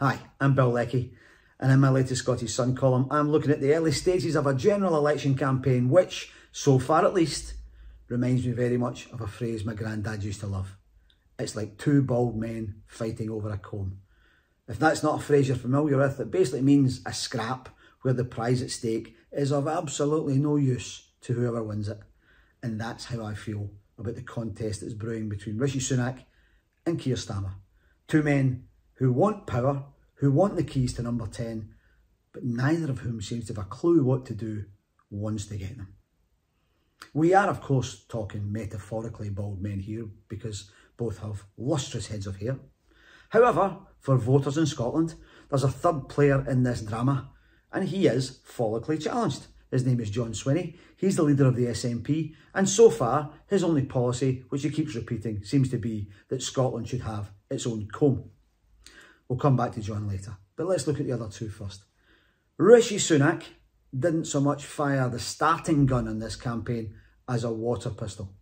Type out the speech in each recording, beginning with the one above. Hi, I'm Bill Leckie, and in my latest Scottish Sun column, I'm looking at the early stages of a general election campaign which, so far at least, reminds me very much of a phrase my granddad used to love. It's like two bald men fighting over a comb. If that's not a phrase you're familiar with, it basically means a scrap where the prize at stake is of absolutely no use to whoever wins it. And that's how I feel about the contest that's brewing between Rishi Sunak and Keir Starmer. Two men who want power, who want the keys to number 10, but neither of whom seems to have a clue what to do once they get them. We are, of course, talking metaphorically bald men here because both have lustrous heads of hair. However, for voters in Scotland, there's a third player in this drama, and he is follically challenged. His name is John Swinney. He's the leader of the SNP, and so far, his only policy, which he keeps repeating, seems to be that Scotland should have its own comb. We'll come back to John later, but let's look at the other two first. Rishi Sunak didn't so much fire the starting gun in this campaign as a water pistol,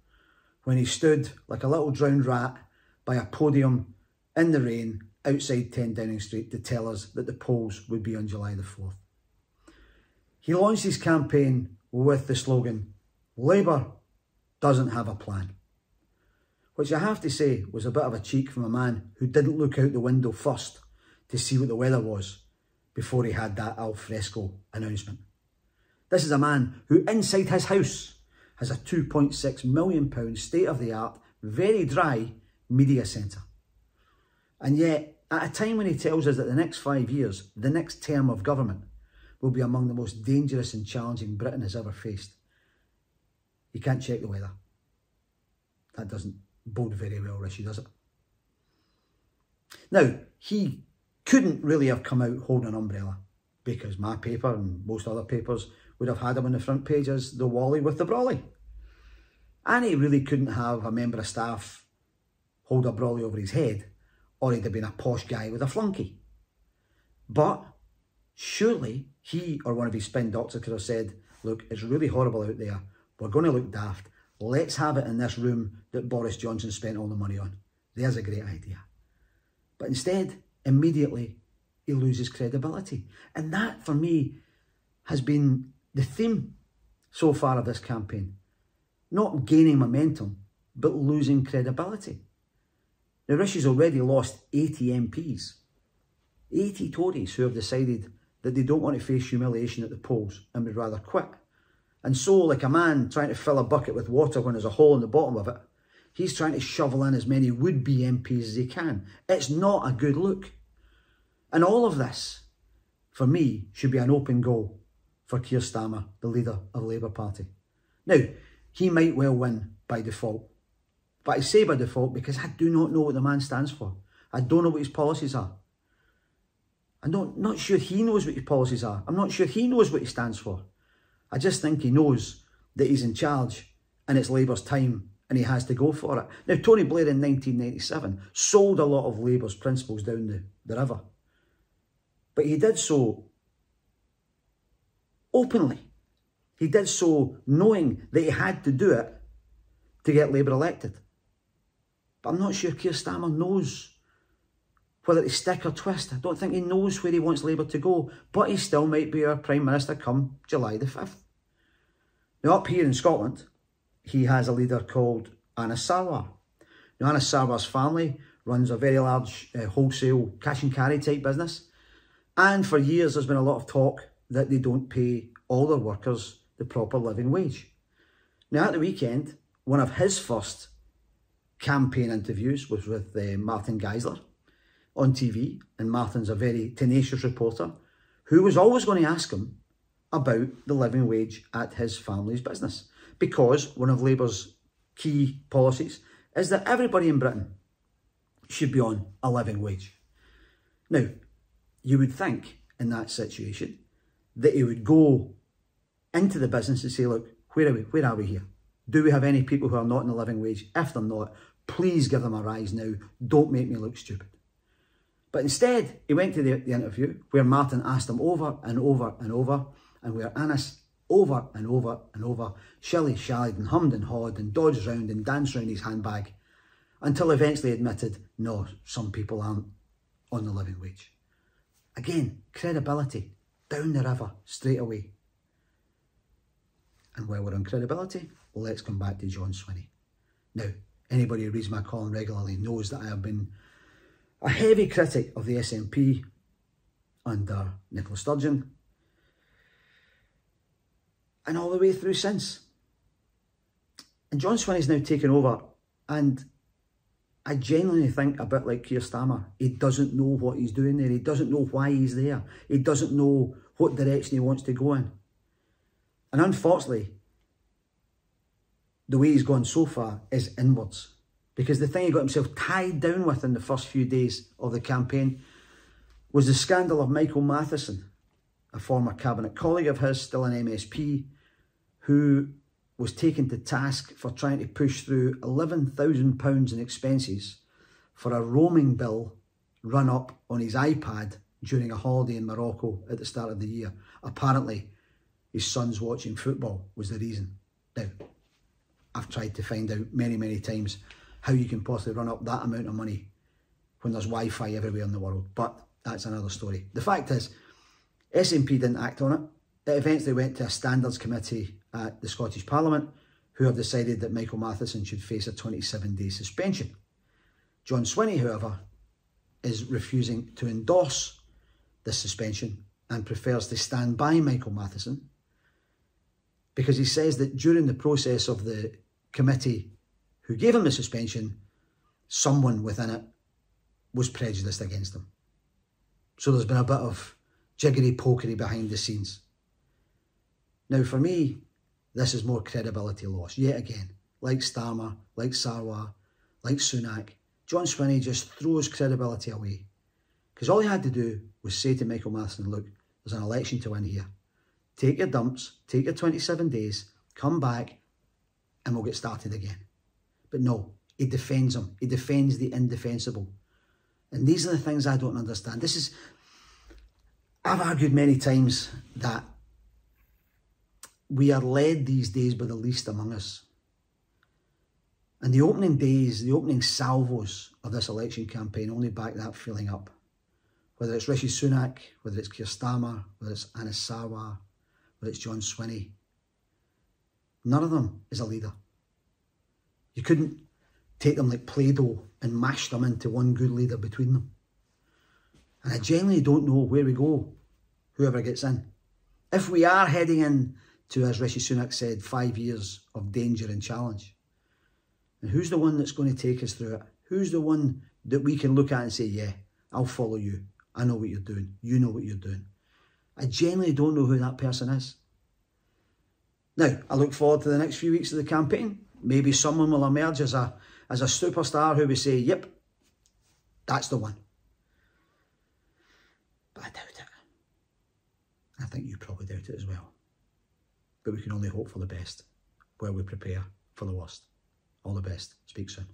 when he stood like a little drowned rat by a podium in the rain outside 10 Downing Street to tell us that the polls would be on July the 4th. He launched his campaign with the slogan, "Labour doesn't have a plan," which I have to say was a bit of a cheek from a man who didn't look out the window first to see what the weather was before he had that al fresco announcement. This is a man who inside his house has a £2.6 million state-of-the-art, very dry media centre. And yet, at a time when he tells us that the next 5 years, the next term of government, will be among the most dangerous and challenging Britain has ever faced, you can't check the weather. That doesn't bode very well, Rishi, does it? Now, he couldn't really have come out holding an umbrella, because my paper and most other papers would have had him on the front page as the Wally with the brolly. And he really couldn't have a member of staff hold a brolly over his head, or he'd have been a posh guy with a flunky. But surely he or one of his spin doctors could have said, "Look, it's really horrible out there. We're going to look daft. Let's have it in this room that Boris Johnson spent all the money on. There's a great idea." But instead, immediately, he loses credibility. And that, for me, has been the theme so far of this campaign. Not gaining momentum, but losing credibility. Now, Rishi's already lost 80 MPs, 80 Tories who have decided that they don't want to face humiliation at the polls and would rather quit. And so, like a man trying to fill a bucket with water when there's a hole in the bottom of it, he's trying to shovel in as many would-be MPs as he can. It's not a good look. And all of this, for me, should be an open goal for Keir Starmer, the leader of the Labour Party. Now, he might well win by default. But I say by default because I do not know what the man stands for. I don't know what his policies are. I'm not sure he knows what his policies are. I'm not sure he knows what he stands for. I just think he knows that he's in charge and it's Labour's time and he has to go for it. Now, Tony Blair in 1997 sold a lot of Labour's principles down the river. But he did so openly. He did so knowing that he had to do it to get Labour elected. But I'm not sure Keir Starmer knows whether to stick or twist. I don't think he knows where he wants Labour to go, but he still might be our Prime Minister come July the 5th. Now, up here in Scotland, he has a leader called Anas Sarwar. Now, Anas Sarwar's family runs a very large wholesale cash and carry type business. And for years, there's been a lot of talk that they don't pay all their workers the proper living wage. Now, at the weekend, one of his first campaign interviews was with Martin Geisler on TV. And Martin's a very tenacious reporter who was always going to ask him about the living wage at his family's business. Because one of Labour's key policies is that everybody in Britain should be on a living wage. Now, you would think in that situation that he would go into the business and say, "Look, where are we here? Do we have any people who are not on a living wage? If they're not, please give them a rise now. Don't make me look stupid." But instead, he went to the interview where Martin asked him over and over and over, and where Anas over and over and over shilly-shallied and hummed and hawed and dodged round and danced round his handbag until eventually admitted, "No, some people aren't on the living wage." Again, credibility down the river straight away. And while we're on credibility, let's come back to John Swinney. Now, anybody who reads my column regularly knows that I have been a heavy critic of the SNP under Nicola Sturgeon and all the way through since. And John Swinney's now taken over, and I genuinely think, a bit like Keir Starmer, he doesn't know what he's doing there. He doesn't know why he's there. He doesn't know what direction he wants to go in. And unfortunately, the way he's gone so far is inwards, because the thing he got himself tied down with in the first few days of the campaign was the scandal of Michael Matheson, a former cabinet colleague of his, still an MSP, who was taken to task for trying to push through £11,000 in expenses for a roaming bill run up on his iPad during a holiday in Morocco at the start of the year. Apparently, his son's watching football was the reason. Now, I've tried to find out many, many times how you can possibly run up that amount of money when there's Wi-Fi everywhere in the world, but that's another story. The fact is, SNP didn't act on it. It eventually went to a standards committee at the Scottish Parliament, who have decided that Michael Matheson should face a 27-day suspension. John Swinney, however, is refusing to endorse this suspension and prefers to stand by Michael Matheson, because he says that during the process of the committee who gave him the suspension, someone within it was prejudiced against him. So there's been a bit of jiggery-pokery behind the scenes. Now, for me, this is more credibility loss. Yet again, like Starmer, like Sarwar, like Sunak, John Swinney just throws credibility away. Because all he had to do was say to Michael Matheson, look, there's an election to win here. Take your dumps, take your 27 days, come back, and we'll get started again. But no, he defends him. He defends the indefensible. And these are the things I don't understand. This is, I've argued many times that we are led these days by the least among us. And the opening days, the opening salvos of this election campaign only back that feeling up. Whether it's Rishi Sunak, whether it's Keir Starmer, whether it's Anas Sarwar, whether it's John Swinney, none of them is a leader. You couldn't take them like Play-Doh and mash them into one good leader between them. And I genuinely don't know where we go, whoever gets in. If we are heading in to, as Rishi Sunak said, 5 years of danger and challenge. And who's the one that's going to take us through it? Who's the one that we can look at and say, yeah, I'll follow you. I know what you're doing. You know what you're doing. I genuinely don't know who that person is. Now, I look forward to the next few weeks of the campaign. Maybe someone will emerge as a superstar who we say, yep, that's the one. But I doubt it. I think you probably doubt it as well. But we can only hope for the best, where we prepare for the worst. All the best. Speak soon.